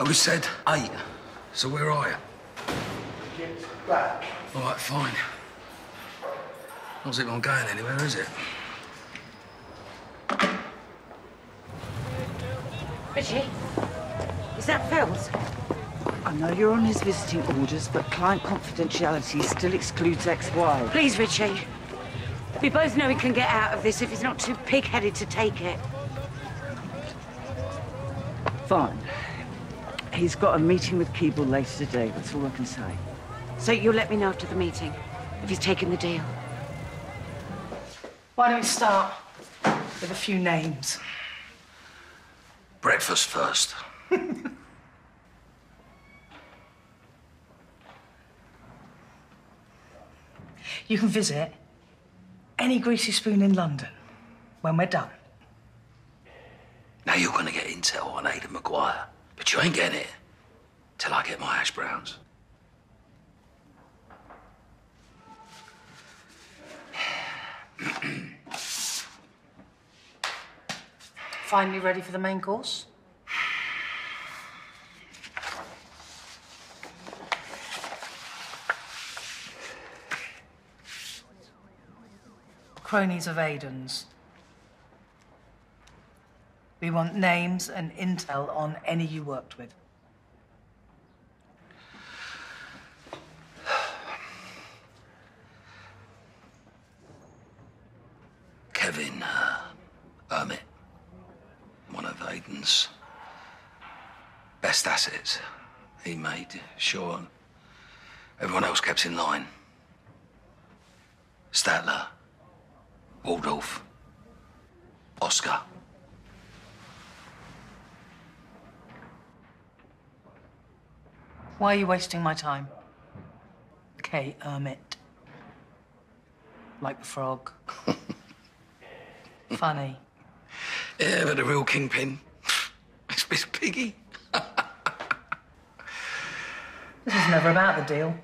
I would have said 8. So where are you? Get back. All right, fine. Not as if I'm going anywhere, is it? Richie, is that Phil's? I know you're on his visiting orders, but client confidentiality still excludes ex-wife. Please, Richie. We both know he can get out of this if he's not too pig-headed to take it. Fine. He's got a meeting with Keeble later today, that's all I can say. So you'll let me know after the meeting, if he's taken the deal? Why don't we start with a few names? Breakfast first. You can visit any greasy spoon in London when we're done. Now you're going to get intel on Aidan Maguire, but you ain't getting it till I get my hash browns. Finally ready for the main course? Cronies of Aidan's. We want names and intel on any you worked with. Kevin Ermit, one of Aidan's best assets. He made sure everyone else kept in line. Statler, Waldorf, Oscar. Why are you wasting my time? K. Ermit. Like the frog. Funny. Yeah, but the real kingpin is Miss Piggy. This is never about the deal.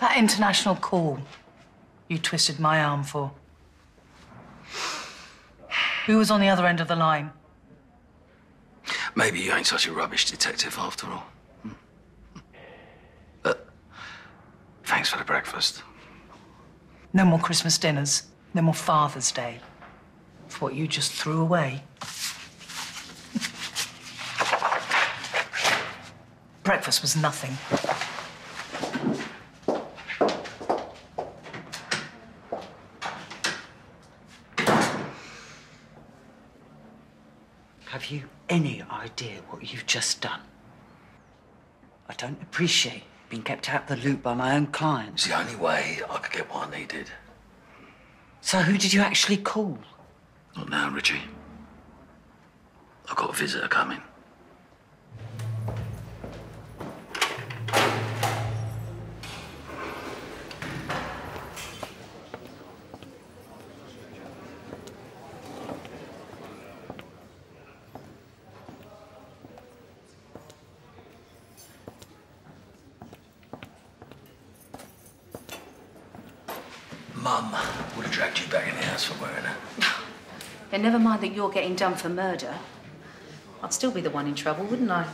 That international call you twisted my arm for. Who was on the other end of the line? Maybe you ain't such a rubbish detective after all. Thanks for the breakfast. No more Christmas dinners, no more Father's Day. For what you just threw away. Breakfast was nothing. Have you any idea what you've just done? I don't appreciate being kept out of the loop by my own clients. It's the only way I could get what I needed. So who did you actually call? Not now, Richie. I've got a visitor coming. Mum would have dragged you back in the house for wearing it. Then never mind that you're getting done for murder. I'd still be the one in trouble, wouldn't I?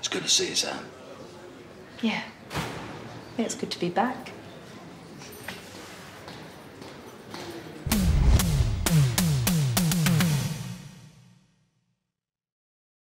It's good to see you, Sam. Yeah. It's good to be back.